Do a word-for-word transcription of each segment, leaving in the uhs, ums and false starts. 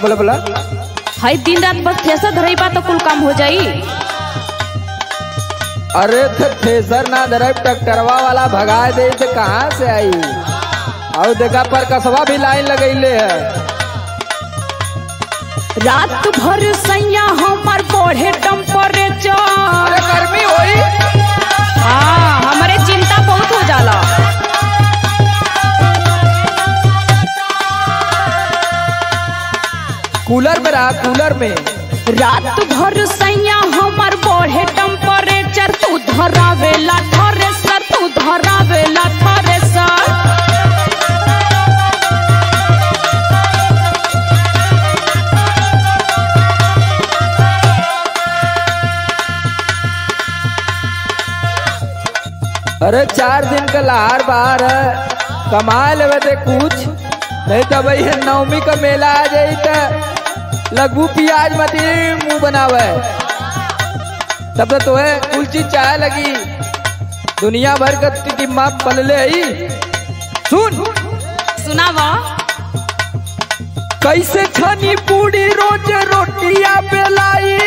बोला बोला बोला हाई दिन रात बस थ्रेसर धरई बा तो कुल काम हो जाई। अरे थ्रेसर ना धरई ट्रैक्टरवा वाला भगा दे तो कहां से आई। और देखा पर कसवा भी लाइन लगैले है। रात भर सैया हमर बढ़े टेंपरेचर। अरे गर्मी होई। हां हमरे चिंता बहुत हो जाला। कूलर में रहा कूलर में रात भर सैया हमर बढ़े टेंपरेचर। तू धरावेला थ्रेसर तू धरावेला थ्रेसर। अरे चार दिन का लहार बाहर है कमा लेवे ते कुछ नहीं तो भाई नवमी का मेला आ जाई त लगभू प्याज मती मुंह बनावे तब तो, तो है कुल चीज चाय लगी दुनिया भर का टिकिमा पलले आई। सुन सुनावा कैसे खानी पूरी रोज रोटियां बेलाई।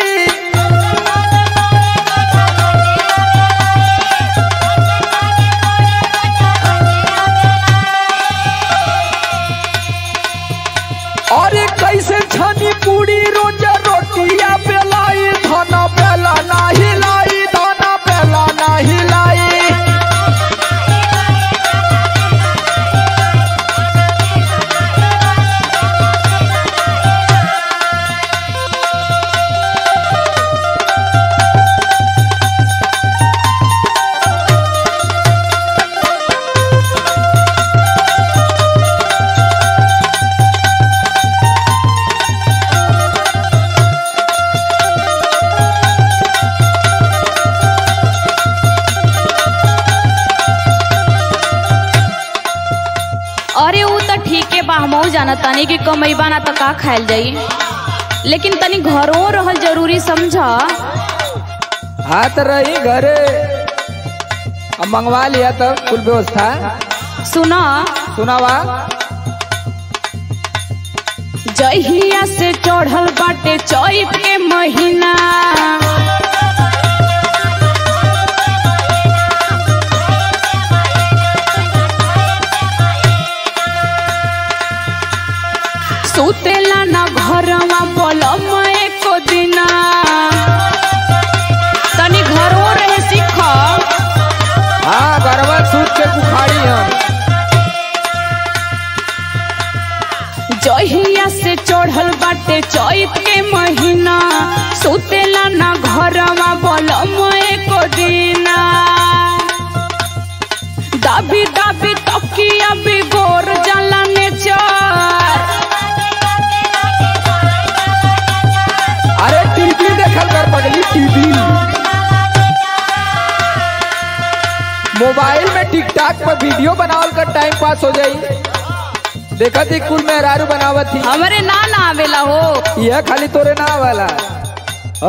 अरे कैसे छानी पूरी रोज रोटिया बेलाई। धना बेला ना हिलाई धना बेला ना हिलाई। तनी की कमैबा ना तो का खायल जाई लेकिन तनी घरों रहल जरूरी समझा। हाथ रही घरे अब मंगवा लिया तब कुल व्यवस्था। सुना सुनावा जहिया से चढ़ल बाटे चैत के महीना। सुतेला ना घरवा पलम एको दिना। तनी घरो रहे सीख। हां घरवा सूत के बुखारी हम। जहिया से चढ़ल बाटे चैत के महीना। सुतेला ना घरवा पलम एको दिना। दाबी दाबी तकिया बिगोर जाला ने चार। अरे टीवी देखल कर पगली टीवी। मोबाइल में टिकटॉक पर वीडियो बनावल कर टाइम पास हो जाई। देखा थी कुल मेहरारू बनावत थी। हमारे ना ना आवेला हो। यह खाली तोरे ना आवेला।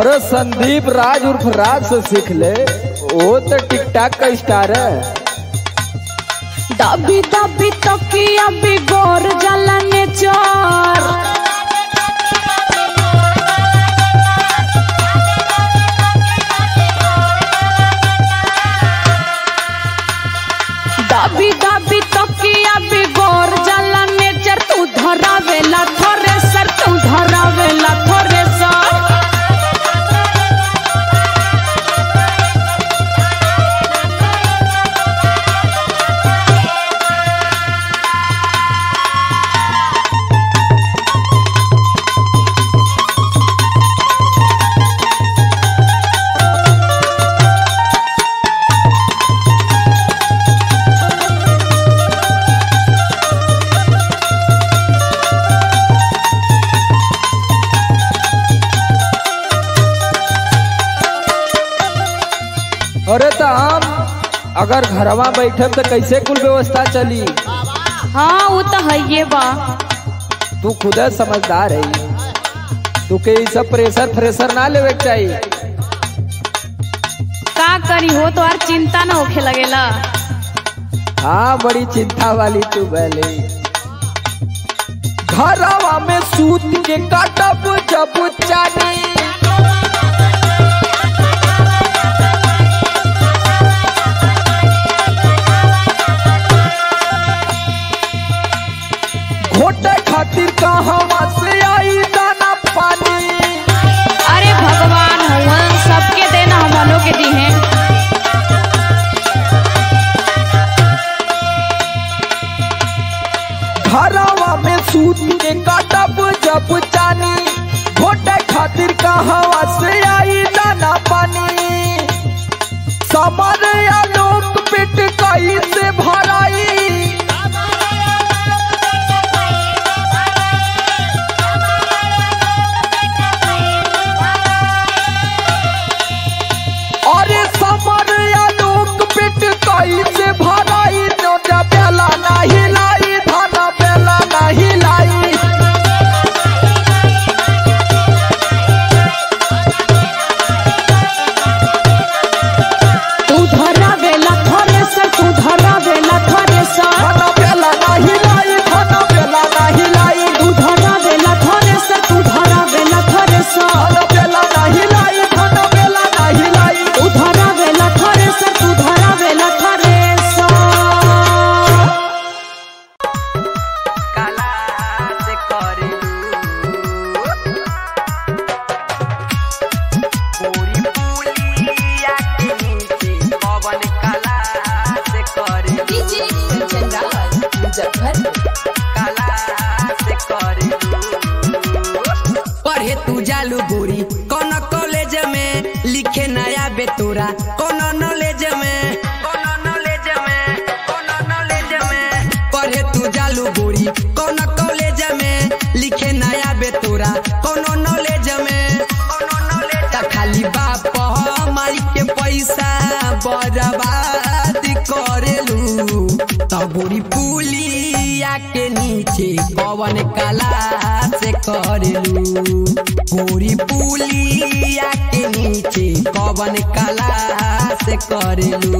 अरे संदीप राज उर्फ राज से सीख ले वो तो टिकटॉक का स्टार है। दाबी दाबी तकिया बिगोर जाला ने चार। दाबी दाबी तकिया बिगोर जाला नेचर। तू धरावेला थ्रेसर तू धरावेला थ्रेसर। अरे तो हम अगर घरवा बैठे तो कैसे कुल व्यवस्था चली। हाँ वो तो है ये बा। तू खुद समझदार है तू के इस प्रेशर फ्रेशर ना लेवे चाहिए। का करी हो तो यार चिंता ना होखे लगेला। हाँ बड़ी चिंता वाली तू भले। घरवा में सूत के काटब जब चली, घोटे खातिर कहवा से आई दाना पानी। अरे भगवान हवन सबके देना हमनों के दी है। घरवा में सूत के काटब जब जानी, घोटे खातिर कहवा से आई दाना पानी। सामरिया लोग पेट कहीं से भराई, कोनो नॉलेज में कोनो नॉलेज में कोनो नॉलेज में पढ़े तू जालू गोरी, कोनो कॉलेज में लिखे नया बेतोरा, कोनो नॉलेज में कोनो नॉलेज खाली बाप माई के पैसा बर्बाद करेलू। तबोरी पुलिया के नीचे पवन कला से करेलू, बोरी पुलिया के नीचे पवन कला से करेलू।